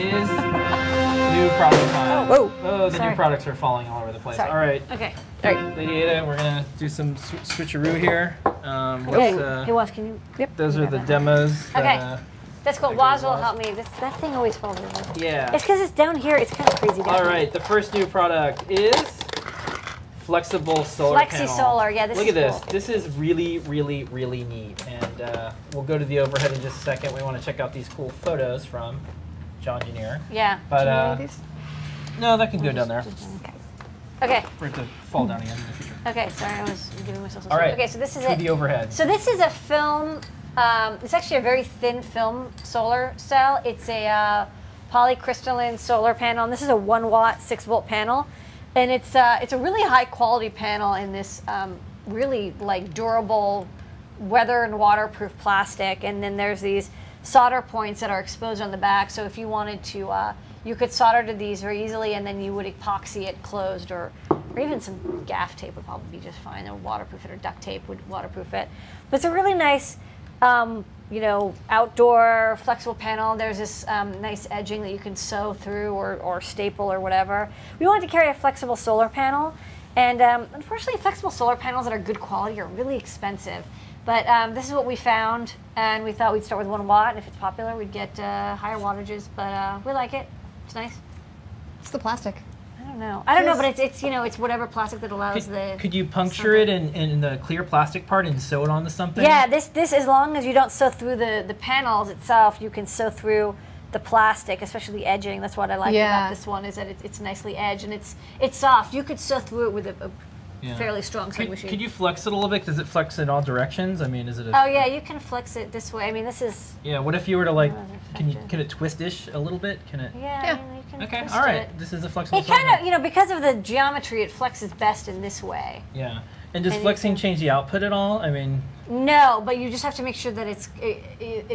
is new product time. Oh, whoa. Oh, the Sorry. New products are falling all over the place. Sorry. All right. Okay. All right. Lady Ada, we're going to do some switcheroo here. Okay. Hey, Waz, can you? Yep. Those are the demos. Okay. That's cool. Waz will help me. That thing always falls over. Yeah. It's because it's down here. It's kind of crazy. All right. The first new product is flexible solar panel. Flexi solar. Yeah, this is cool. Look at this. This is really, really, really neat. And we'll go to the overhead in just a second. We want to check out these cool photos from John Janier. Yeah. But no, that can go down there. Okay. For it to fall down again in the future. Okay, sorry, I was giving myself some. All right. Okay, so this is it. The overhead. So this is a film. It's actually a very thin film solar cell. It's a polycrystalline solar panel. And this is a 1-watt, 6-volt panel, and it's a really high quality panel in this really like durable, weather and waterproof plastic. And then there's these solder points that are exposed on the back. So if you wanted to. You could solder to these very easily, and then you would epoxy it closed, or even some gaff tape would probably be just fine. Or waterproof it, or duct tape would waterproof it. But it's a really nice, you know, outdoor flexible panel. There's this nice edging that you can sew through, or staple, or whatever. We wanted to carry a flexible solar panel, and unfortunately, flexible solar panels that are good quality are really expensive. But this is what we found, and we thought we'd start with 1 watt. And if it's popular, we'd get higher wattages, but we like it. It's nice. It's the plastic. I don't know, but it's you know, it's whatever plastic that allows the. Could you puncture it in the clear plastic part and sew it onto something? Yeah, this as long as you don't sew through the panels itself, you can sew through the plastic, especially the edging. That's what I like about this one is that it's nicely edged and it's soft. You could sew through it with a fairly strong sewing machine. Could you flex it a little bit? Does it flex in all directions? I mean, is it? Oh yeah, you can flex it this way. I mean, this is. Yeah. What if you were to like? Can it twist-ish a little bit? Can it? Yeah. I mean, you can twist all right. This is a flexible. It kind of you know because of the geometry, it flexes best in this way. Yeah. And does flexing change the output at all? I mean. No, but you just have to make sure that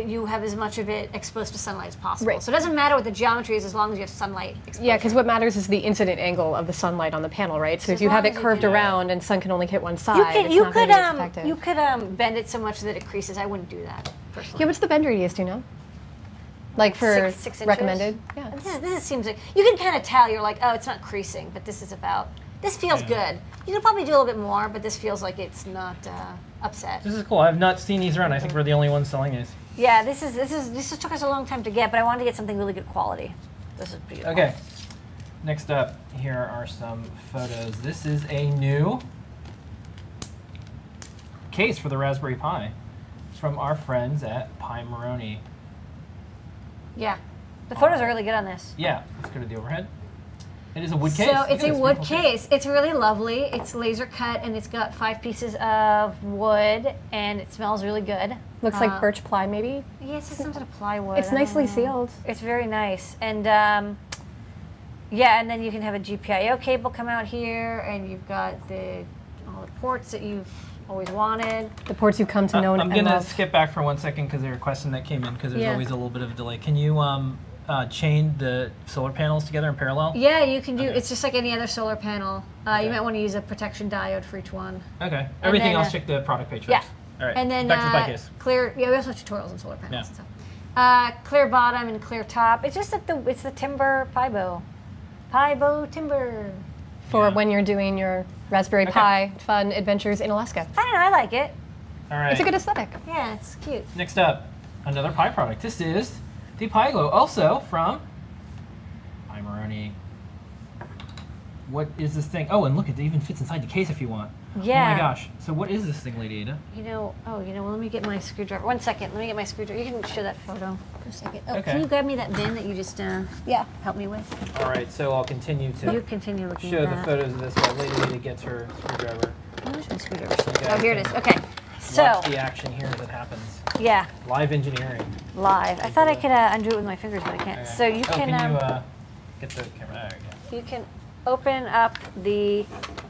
you have as much of it exposed to sunlight as possible. Right. So it doesn't matter what the geometry is as long as you have sunlight exposure. Yeah, because what matters is the incident angle of the sunlight on the panel, right? So if you have it curved around and sun can only hit one side, you could bend it so much that it creases. I wouldn't do that personally. Yeah, what's the bend radius? Do you know? Like for six recommended? Yeah. This seems like you can kind of tell. You're like, oh, it's not creasing, but this is about. This feels good. You could probably do a little bit more, but this feels like it's not upset. This is cool. I've not seen these around. I think we're the only ones selling these. Yeah, this took us a long time to get, but I wanted to get something really good quality. This is pretty good. Okay. Next up, here are some photos. This is a new case for the Raspberry Pi from our friends at Pimoroni. Yeah. The photos are really good on this. Yeah. Let's go to the overhead. It is a wood case. So it's a wood case. It's really lovely. It's laser cut, and it's got 5 pieces of wood, and it smells really good. Looks like birch ply, maybe? Yeah, it's some sort of plywood. It's nicely sealed. It's very nice. And, yeah, and then you can have a GPIO cable come out here, and you've got all the ports that you've always wanted. The ports you've come to know and love. I'm going to skip back for 1 second because there's a question that came in because there's always a little bit of a delay. Can you... chain the solar panels together in parallel? Yeah, you can do. Okay. It's just like any other solar panel. You might want to use a protection diode for each one. Okay. Everything else, check the product page first. Yeah. All right. And then back to the bike case. Clear. Yeah, we also have tutorials on solar panels and stuff. Clear bottom and clear top. It's just that it's the Timber Pibow. Pibow Timber. For when you're doing your Raspberry Pi fun adventures in Alaska. I don't know. I like it. All right. It's a good aesthetic. Yeah, it's cute. Next up, another Pi product. This is. The Piglo, also from Pimoroni. What is this thing? Oh, and look, it even fits inside the case if you want. Yeah. Oh my gosh. So what is this thing, Lady Ada? Well, let me get my screwdriver. 1 second. Let me get my screwdriver. You can show that photo for a second. Oh, can you grab me that bin that you just helped me with? All right, so I'll continue to show the photos of this while Lady Ada gets her screwdriver. Where's my screwdriver? Okay. Oh, here it is. Okay. So watch the action here as it happens. Yeah. Live engineering. Live. I thought I could undo it with my fingers, but I can't. Okay. So you can you, get the camera there again. You can open up the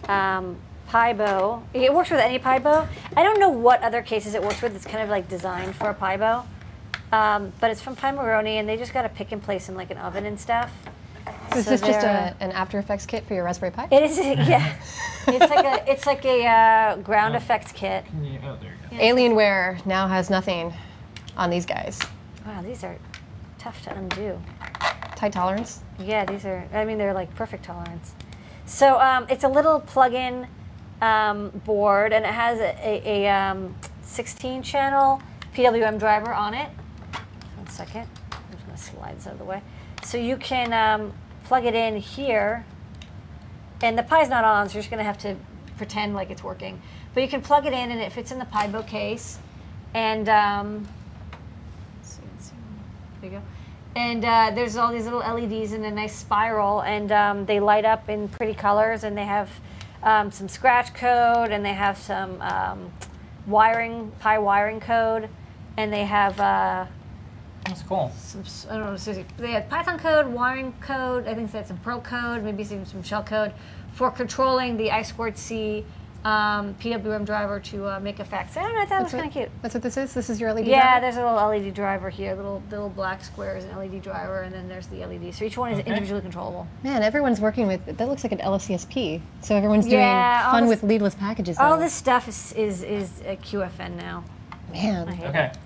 Pibow. It works with any Pibow. I don't know what other cases it works with. It's kind of like designed for a Pibow, but it's from Pimoroni, and they just got to pick and place in like an oven and stuff. So is this just an After Effects kit for your Raspberry Pi? It is, yeah. it's like a ground effects kit. There you go. Alienware now has nothing on these guys. Wow, these are tough to undo. high tolerance? Yeah, these are, I mean, they're like perfect tolerance. So it's a little plug-in board, and it has a 16-channel PWM driver on it. One second, I'm just gonna slide this out of the way. So you can plug it in here, and the Pi's not on, so you're just gonna have to pretend like it's working. But you can plug it in, and it fits in the Pibow case, and there you go. And there's all these little LEDs in a nice spiral, and they light up in pretty colors, and they have some scratch code, and they have some wiring, Pi wiring code, and they have that's cool. Some, I don't know, seriously, they have Python code, wiring code. I think they had some Perl code, maybe some shell code for controlling the I-squared-C PWM driver to make effects. I don't know, I thought it was kind of cute. That's what this is? This is your LED driver? Yeah, there's a little LED driver here. Little black square is an LED driver, and then there's the LED. So each one is individually controllable. Man, everyone's working with, that looks like an LFCSP. So everyone's doing fun with leadless packages. All this stuff is a QFN now. Man. I hate it.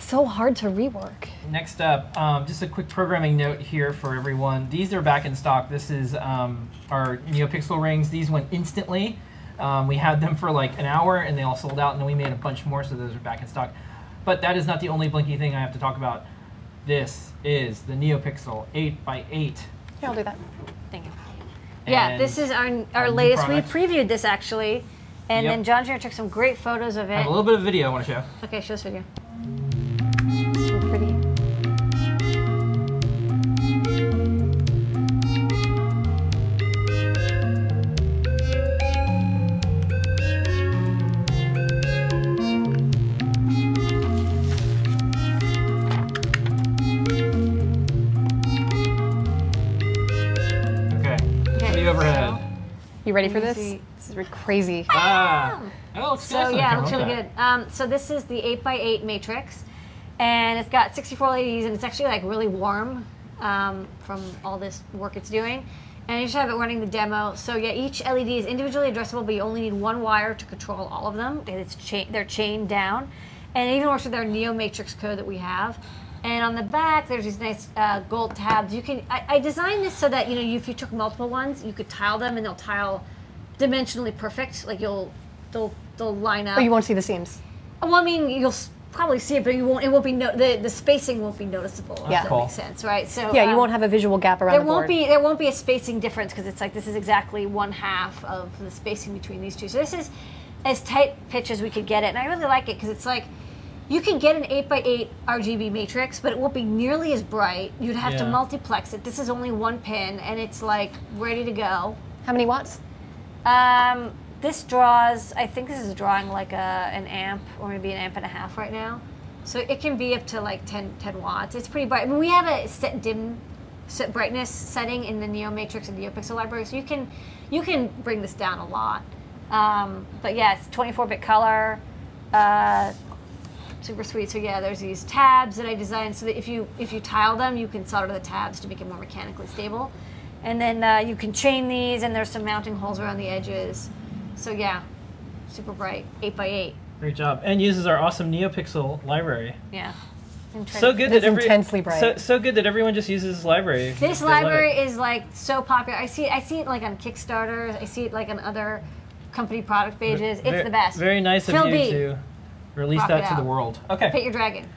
So hard to rework. Next up, just a quick programming note here for everyone. These are back in stock. This is our NeoPixel rings. These went instantly. We had them for like an hour, and they all sold out, and then we made a bunch more, so those are back in stock. But that is not the only Blinky thing I have to talk about. This is the NeoPixel 8x8. Here, I'll do that. Thank you. And yeah, this is our latest. Product. We previewed this, actually, and then John Jr. took some great photos of it. I have a little bit of video I want to show. Okay, show this video. So pretty. You ready for this? This is crazy. Oh, it's so yeah, it looks really good. So this is the 8x8 matrix, and it's got 64 LEDs, and it's actually like really warm from all this work it's doing. And you just have it running the demo. So yeah, each LED is individually addressable, but you only need one wire to control all of them. And it's they're chained down, and it even works with our NeoMatrix code that we have. And on the back, there's these nice gold tabs. You can I designed this so that if you took multiple ones, you could tile them, and they'll tile dimensionally perfect. Like they'll line up. But you won't see the seams. Well, I mean, you'll probably see it, but you won't. It won't be the spacing won't be noticeable. Yeah, if that makes sense, right? So yeah, you won't have a visual gap around. There won't be a spacing difference, because it's like this is exactly 1/2 of the spacing between these two. So this is as tight pitch as we could get it, and I really like it because it's like. You can get an 8x8 RGB matrix, but it won't be nearly as bright. You'd have to multiplex it. This is only one pin, and it's like ready to go. How many watts? This draws, I think this is drawing like an amp, or maybe an amp and a half right now. So it can be up to like 10 watts. It's pretty bright. I mean, we have a set dim brightness setting in the NeoMatrix and NeoPixel library, so you can bring this down a lot. But yeah, it's 24-bit color. Super sweet. So yeah, there's these tabs that I designed so that if you tile them, you can solder the tabs to make it more mechanically stable, and then you can chain these, and there's some mounting holes around the edges. So yeah, super bright, 8x8. Great job, and uses our awesome NeoPixel library. Yeah, so good that intensely bright. So good that everyone just uses this library. This library is like so popular. I see it like on Kickstarters. I see it like on other company product pages. It's the best. Very nice of you to. Release that to the world. Okay. Pet your dragon.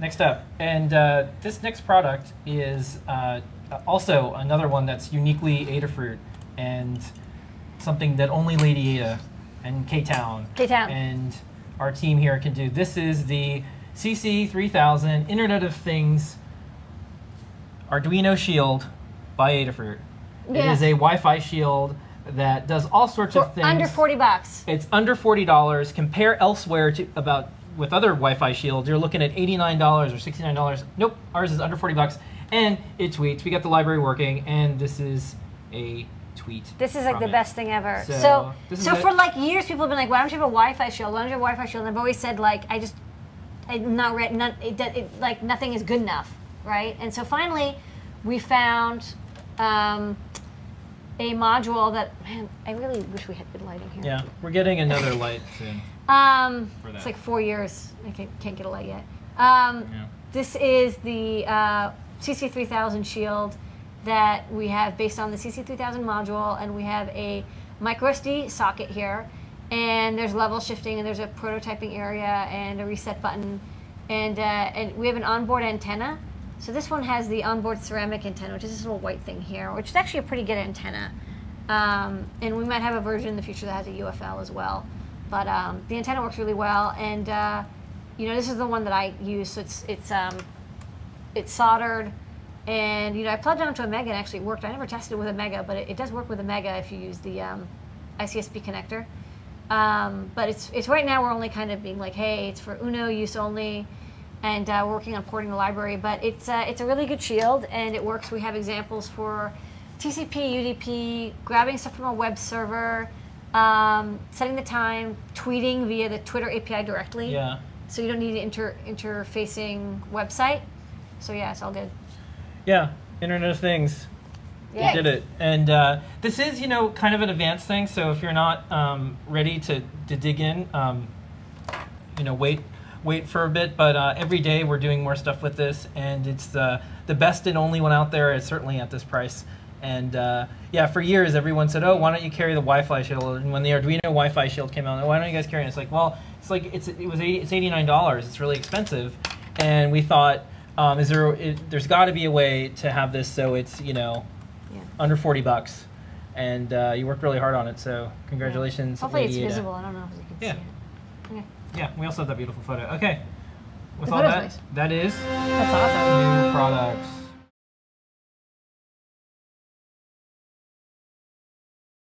Next up, and this next product is also another one that's uniquely Adafruit, and something that only Lady Ada and K-Town and our team here can do. This is the CC3000 Internet of Things Arduino Shield by Adafruit. Yeah. It is a Wi-Fi shield that does all sorts of things. Under $40. It's under $40. Compare elsewhere to with other Wi-Fi shields. You're looking at $89 or $69. Nope, ours is under $40, and it tweets. We got the library working, and this is a tweet. This is like the best thing ever. So for like years, people have been like, "Why don't you have a Wi-Fi shield? Why don't you have a Wi-Fi shield?" And I've always said like, nothing is good enough, right? And so finally, we found. A module that, man, I really wish we had good lighting here. Yeah, we're getting another light soon. It's like 4 years. I can't get a light yet. This is the CC3000 shield. that we have based on the CC3000 module, and we have a microSD socket here, and there's level shifting, and there's a prototyping area and a reset button, and we have an onboard antenna. So this one has the onboard ceramic antenna, which is this little white thing here, which is actually a pretty good antenna. And we might have a version in the future that has a UFL as well. But the antenna works really well, and you know, this is the one that I use. So it's soldered, and you know, I plugged it onto a Mega and actually it worked. I never tested it with a Mega, but it does work with a Mega if you use the ICSP connector. But it's right now we're only kind of being like, hey, it's for Uno use only, and we're working on porting the library. But it's a really good shield, and it works. We have examples for TCP, UDP, grabbing stuff from a web server, setting the time, tweeting via the Twitter API directly. Yeah. So you don't need an interfacing website. So yeah, it's all good. Yeah, Internet of Things. Yay. You did it. And this is, you know, kind of an advanced thing. So if you're not ready to dig in, you know, wait for a bit. But every day we're doing more stuff with this, and it's the best and only one out there. It's certainly at this price. And yeah, for years everyone said, "Oh, why don't you carry the Wi-Fi shield?" And when the Arduino Wi-Fi shield came out, why don't you guys carry it? It's like, well, it was $89. It's really expensive, and we thought, there's got to be a way to have this so it's, you know, yeah, under $40. And you worked really hard on it, so congratulations. Yeah. Hopefully it's visible. I don't know if you can see it. Okay. Yeah, we also have that beautiful photo. Okay, with all that, nice. That is, that's awesome. New products.